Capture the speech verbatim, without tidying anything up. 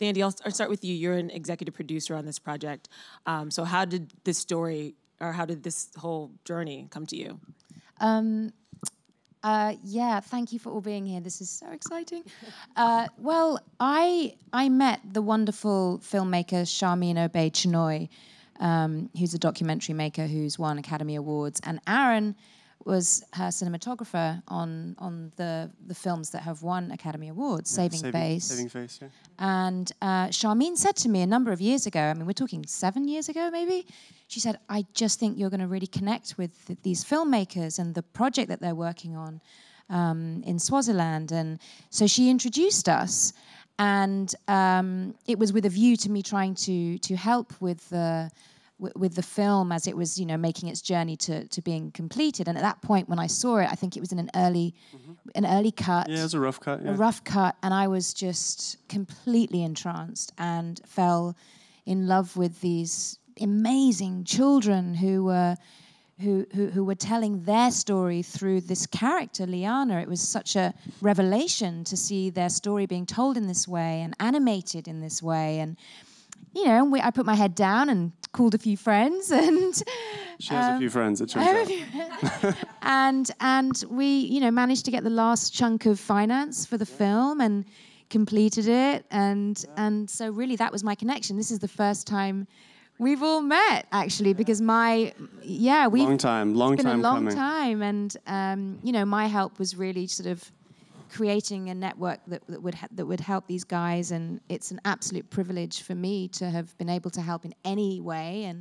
Thandi, I'll start with you. You're an executive producer on this project. Um, so how did this story, or how did this whole journey come to you? Um, uh, yeah, thank you for all being here. This is so exciting. Uh, well, I I met the wonderful filmmaker Sharmeen Obaid-Chinoy, um, who's a documentary maker who's won Academy Awards, and Aaron was her cinematographer on on the the films that have won Academy Awards, yeah, Saving, Saving Face. Saving Face, yeah. And uh, Sharmeen said to me a number of years ago, I mean, we're talking seven years ago maybe, she said, I just think you're going to really connect with th these filmmakers and the project that they're working on um, in Swaziland. And so she introduced us, and um, it was with a view to me trying to to help with the with the film as it was, you know, making its journey to, to being completed. And at that point when I saw it, I think it was in an early mm-hmm. an early cut. Yeah, it was a rough cut. Yeah. A rough cut. And I was just completely entranced and fell in love with these amazing children who were who who, who were telling their story through this character, Liyana. It was such a revelation to see their story being told in this way and animated in this way. And you know, we, I put my head down and called a few friends, and she has um, a few friends. It turns out, and and we, you know, managed to get the last chunk of finance for the yeah. film and completed it, and yeah. and so really that was my connection. This is the first time we've all met, actually, yeah. because my yeah, we long time, long it's been time, a long coming. time, and um, you know, my help was really sort of creating a network that, that would ha that would help these guys, and it's an absolute privilege for me to have been able to help in any way. And